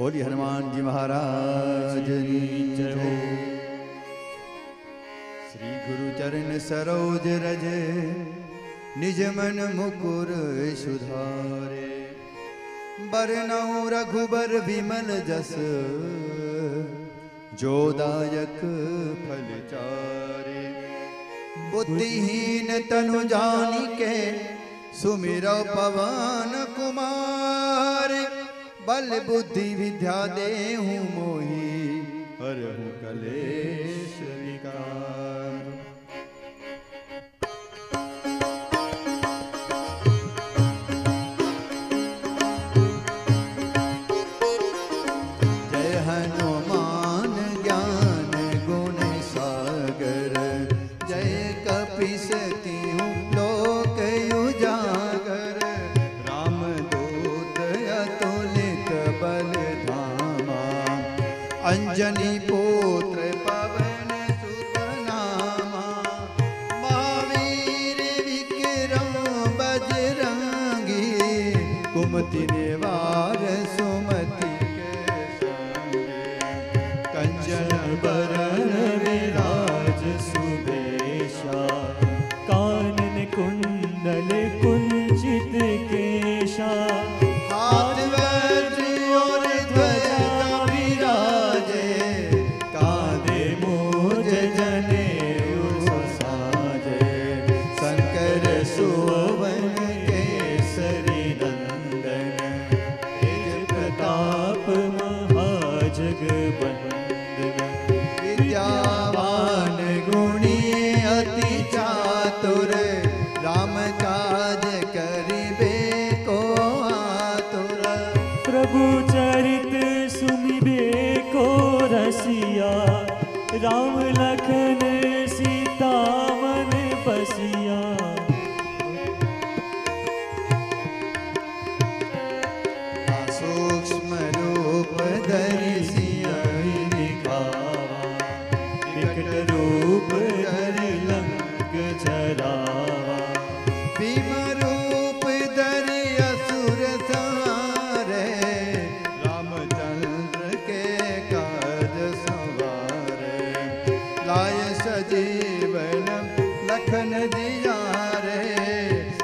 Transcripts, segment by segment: बोलिए हनुमान जी महाराज की जय हो। श्री गुरु चरण सरोज रज निज मन मुकुर सुधारे, बरनऊ रघुबर विमल जस जोदायक फल चारे। बुद्धिहीन तनु जानिके सुमिरो पवन कुमार, बल बुद्धि विद्या देहु मोहि हरहु कलेश विकार। अंजनी पुत्र पवन सुत नामा, महावीर विक्रम बजरंगी, कुमति निवार सुमति के संगे। कंचन बरन विराज सुबेशा, कानन कुंडल कुंचित केशा, हाथ वज्र और ध्वजा राम लखन सीता मन बसिया। सूक्ष्म रूप धरि सियहि दिखावा, विकट रूप धरि लंक जरावा, भीम रूप धरि असुर संहारे, रामचंद्र के काज लाय सजीवन लखन दिया रे।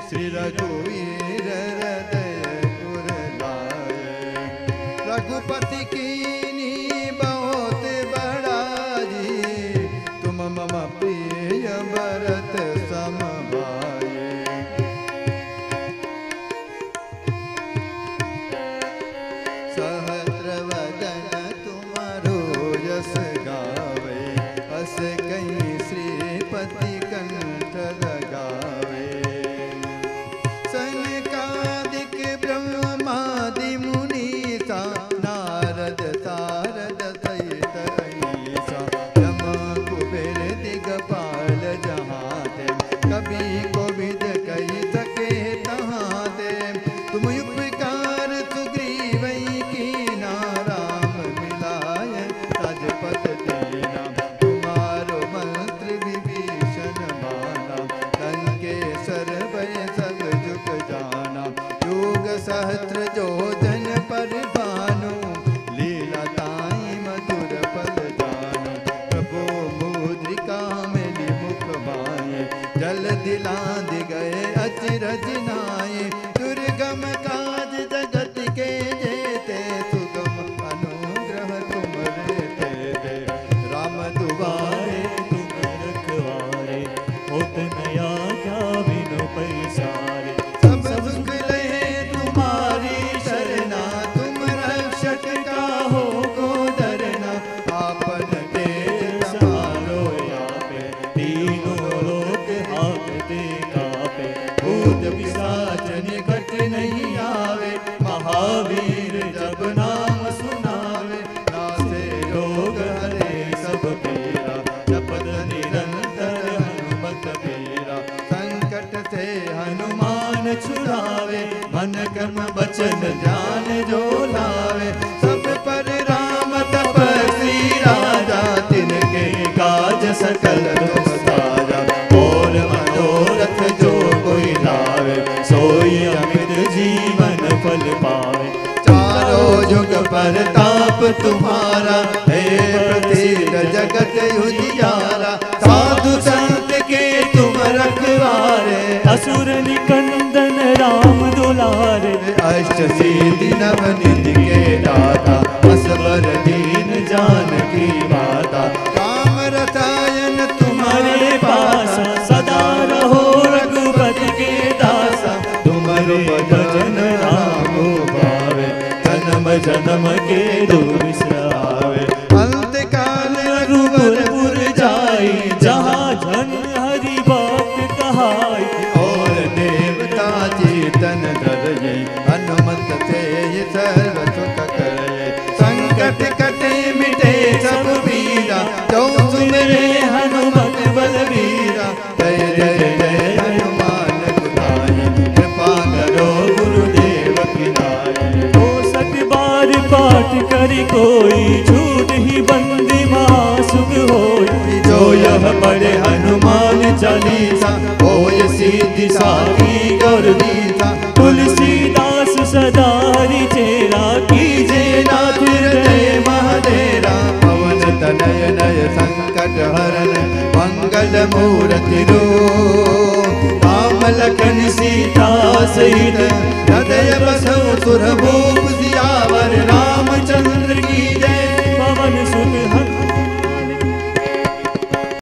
श्री रघुवीर हृदय पुर लाए, रघुपति कीन्ही बहुत बड़ाई, तुम मम प्रिय भरत सम भाए। सहस्र वदन तुम्हारो यस गावे, कहीं श्रीपति कंठ लगावे। सनकादिक ब्रह्मादि मुनीसा, नारद सारद सहित अहिसा, नम कुबेर दिगपाल जहाँ ते, कभी कोविद कहि सके तहाँ ते। तुम उपकार सुग्रीव कीन्हा, राम मिलाय राजपद दीन्हा, सहस्त्र जोधन पर भानु, लीला ताई मधुर पद जानु। प्रभु मुद्रिका मेली मुख बाए, जल दिला दि गए अचरज नाये। दुर्गम काज जगत के जेते, सुगम अनुग्रह तुम रहते दे। राम दुआरे तुम रखवारे, होत नया क्या बिनु पैसारे। सब सुख लहे तुम्हारी शरणा, तुम रक्षक का हो को डरना। आपन तेज समारो आपे, तीनों लोक आपते कापे। भूत पिशाच निकट नहीं आवे, महावीर जब नाम सुनावे। नासे रोग हरे सब पीरा, जपत निरंतर हनुमत पीरा। संकट से हनुमान छुड़ावे, मन कर्म बचन ध्यान जो लावे। सब पर राम तपस्वी राजा, तिनके काज सकल दुख साजा। और मनोरथ जो कोई लावे, सोई अमित जीवन फल पावे। चारों युग परताप तुम्हारा है प्रतीत जगत उजियारा। साधु संत के तुम रखवारे असुर निकंदन राम दुलारे। अष्ट सिद्धि नवनिधि के दाता असबर दीन जानकी माता। राम रसायन तुम्हारे पास सदा रहो रघुपति के दासा। तुम्हारे भजन जन्म के दूर आवे। अंत काल रघुपुर जाई जहाँ जन हरि बात कहाई। और देवता चेतन धरये हनुमत से ये सर्व सुख करये। संकट कटे मिटे सब पीरा जो सुमरे हनुमत बलबीरा। जय जय जय हनुमान गुसाई कृपा करो गुरुदेव की नाई। पाठ करी कोई झूठ ही बंदी मासुक होई। जो यह पढ़े हनुमान चालीसा होय सिद्धि साखी गौर दीसा। तुलसीदास सदा हरि चेरा कीजे नाथ हृदय महादेरा। पवन तनय नय संकट हरन मंगल मूर्ति रूप। राम लखन सीता सहित हृदय बसौ सुर भूप सियावर राम।